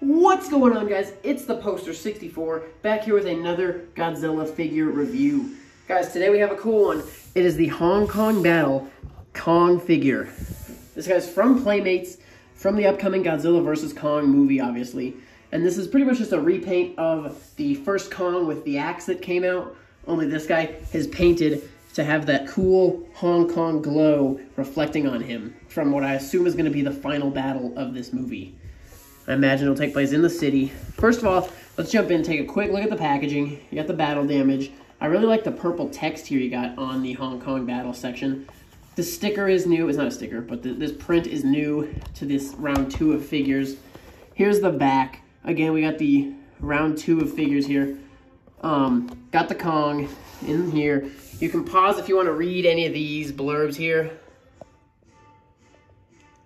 What's going on, guys? It's the Poster 64 back here with another Godzilla figure review. Guys, today we have a cool one. It is the Hong Kong Battle Kong figure. This guy's from Playmates, from the upcoming Godzilla vs Kong movie, obviously. And this is pretty much just a repaint of the first Kong with the axe that came out, only this guy has painted to have that cool Hong Kong glow reflecting on him from what I assume is going to be the final battle of this movie. I imagine it'll take place in the city. First of all, let's jump in and take a quick look at the packaging. You got the battle damage. I really like the purple text here you got on the Hong Kong battle section. The sticker is new. It's not a sticker, but this print is new to this round two of figures. Here's the back. Again, we got the round two of figures here. Got the Kong in here. You can pause if you want to read any of these blurbs here.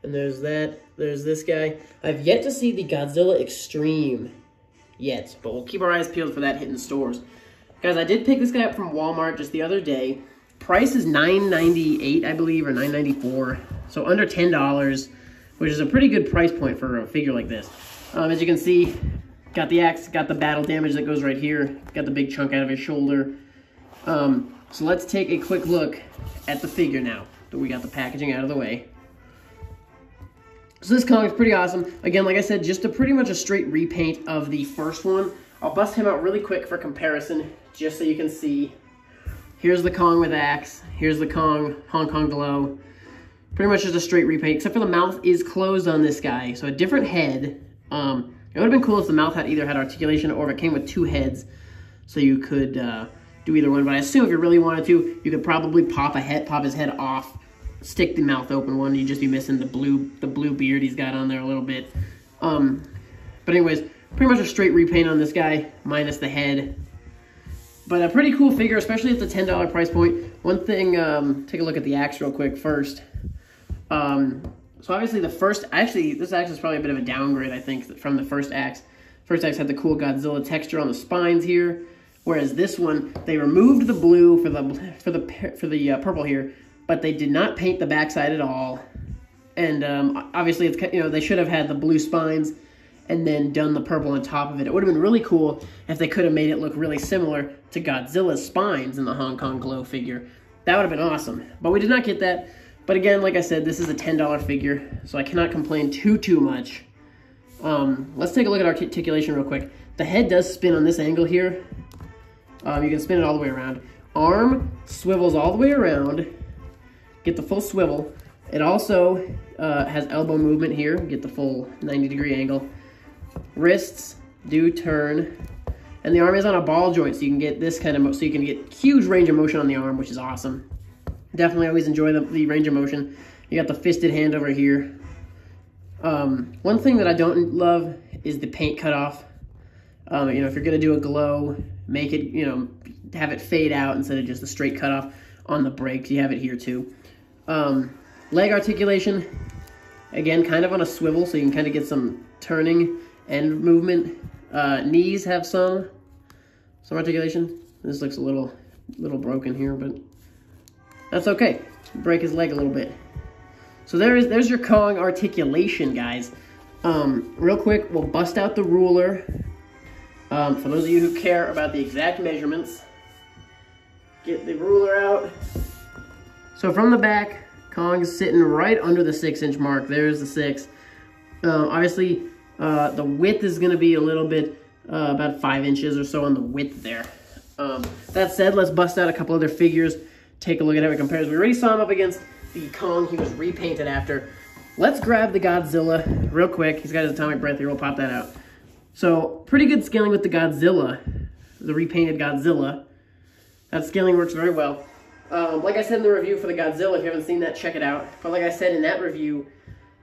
And there's that. There's this guy. I've yet to see the Godzilla Extreme yet, but we'll keep our eyes peeled for that hitting stores. Guys, I did pick this guy up from Walmart just the other day. Price is $9.98, I believe, or $9.94, so under $10, which is a pretty good price point for a figure like this. As you can see, got the axe, got the battle damage that goes right here, got the big chunk out of his shoulder. So let's take a quick look at the figure now that we got the packaging out of the way. So this Kong is pretty awesome. Again, like I said, just pretty much a straight repaint of the first one. I'll bust him out really quick for comparison, just so you can see. Here's the Kong with axe. Here's the Kong, Hong Kong glow. Pretty much just a straight repaint, except for the mouth is closed on this guy. So a different head. It would've been cool if the mouth had either had articulation or if it came with two heads, so you could do either one. But I assume if you really wanted to, you could probably pop his head off, stick the mouth open one. You'd just be missing the blue beard he's got on there a little bit. But anyways, pretty much a straight repaint on this guy, minus the head. But a pretty cool figure, especially at the $10 price point. One thing, take a look at the axe real quick first. So obviously the first, actually, this axe is probably a bit of a downgrade, I think, from the first axe. First axe had the cool Godzilla texture on the spines here. Whereas this one, they removed the blue for the purple here, but they did not paint the backside at all. And obviously, it's, you know, they should have had the blue spines and then done the purple on top of it. It would have been really cool if they could have made it look really similar to Godzilla's spines in the Hong Kong glow figure. That would have been awesome, but we did not get that. But again, like I said, this is a $10 figure, so I cannot complain too much. Let's take a look at articulation real quick. The head does spin on this angle here. You can spin it all the way around. Arm swivels all the way around. Get the full swivel. It also has elbow movement here. Get the full 90-degree angle. Wrists do turn. And the arm is on a ball joint, so you can get this kind of, so you can get huge range of motion on the arm, which is awesome. Definitely always enjoy the range of motion. You got the fisted hand over here. One thing that I don't love is the paint cutoff. You know, if you're gonna do a glow, make it, you know, have it fade out instead of just a straight cutoff. On the brakes, you have it here too. Leg articulation, again, kind of on a swivel, so you can kind of get some turning and movement. Knees have some articulation. This looks a little broken here, but that's okay. Break his leg a little bit. So there's your Kong articulation, guys. Real quick, we'll bust out the ruler. For those of you who care about the exact measurements, get the ruler out. So from the back, Kong's sitting right under the 6-inch mark. There's the 6. Obviously, the width is going to be a little bit, about 5 inches or so on the width there. That said, let's bust out a couple other figures. Take a look at how it compares. We already saw him up against the Kong he was repainted after. Let's grab the Godzilla real quick. He's got his atomic breath here. We'll pop that out. So pretty good scaling with the Godzilla, the repainted Godzilla. That scaling works very well. Like I said in the review for the Godzilla, if you haven't seen that, check it out. But like I said in that review,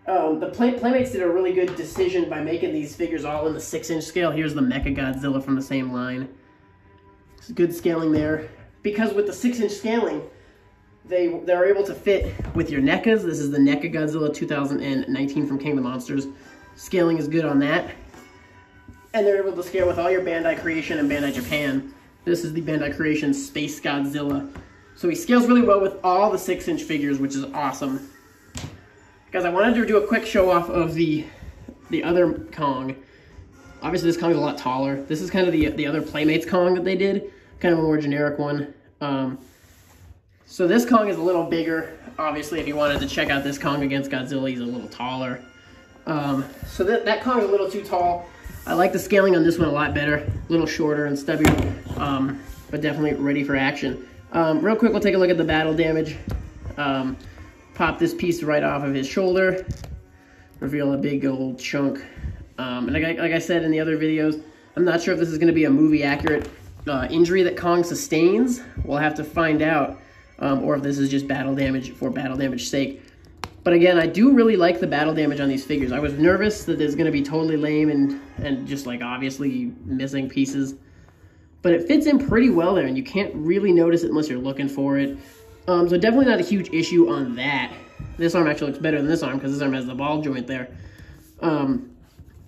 the Playmates did a really good decision by making these figures all in the 6-inch scale. Here's the Mecha Godzilla from the same line. It's good scaling there. Because with the 6-inch scaling, they're able to fit with your NECAs. This is the NECA Godzilla 2019 from King of the Monsters. Scaling is good on that. And they're able to scale with all your Bandai Creation and Bandai Japan. This is the Bandai Creation Space Godzilla. So he scales really well with all the 6-inch figures, which is awesome. Guys, I wanted to do a quick show off of the other Kong. Obviously, this Kong is a lot taller. This is kind of the other Playmates Kong that they did, kind of a more generic one. So this Kong is a little bigger. Obviously, if you wanted to check out this Kong against Godzilla, he's a little taller. So that Kong is a little too tall. I like the scaling on this one a lot better, a little shorter and stubbier, but definitely ready for action. Real quick, we'll take a look at the battle damage. Pop this piece right off of his shoulder, reveal a big old chunk. And like I said in the other videos, I'm not sure if this is going to be a movie-accurate injury that Kong sustains. We'll have to find out, or if this is just battle damage for battle damage's sake. But again, I do really like the battle damage on these figures. I was nervous that there's going to be totally lame and just like obviously missing pieces. But it fits in pretty well there, and you can't really notice it unless you're looking for it. So definitely not a huge issue on that. This arm actually looks better than this arm because this arm has the ball joint there. So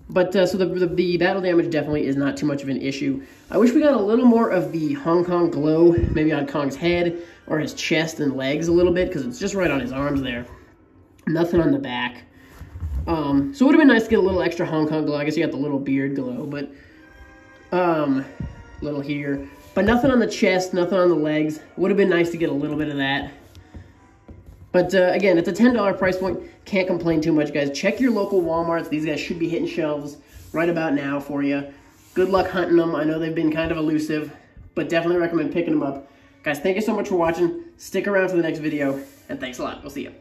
the battle damage definitely is not too much of an issue. I wish we got a little more of the Hong Kong glow, maybe on Kong's head or his chest and legs a little bit, because it's just right on his arms there. Nothing on the back. So it would have been nice to get a little extra Hong Kong glow. I guess you got the little beard glow, but little here. But nothing on the chest, nothing on the legs. Would have been nice to get a little bit of that. But again, it's a $10 price point. Can't complain too much, guys. Check your local Walmarts. These guys should be hitting shelves right about now for you. Good luck hunting them. I know they've been kind of elusive, but definitely recommend picking them up. Guys, thank you so much for watching. Stick around for the next video, and thanks a lot. We'll see you.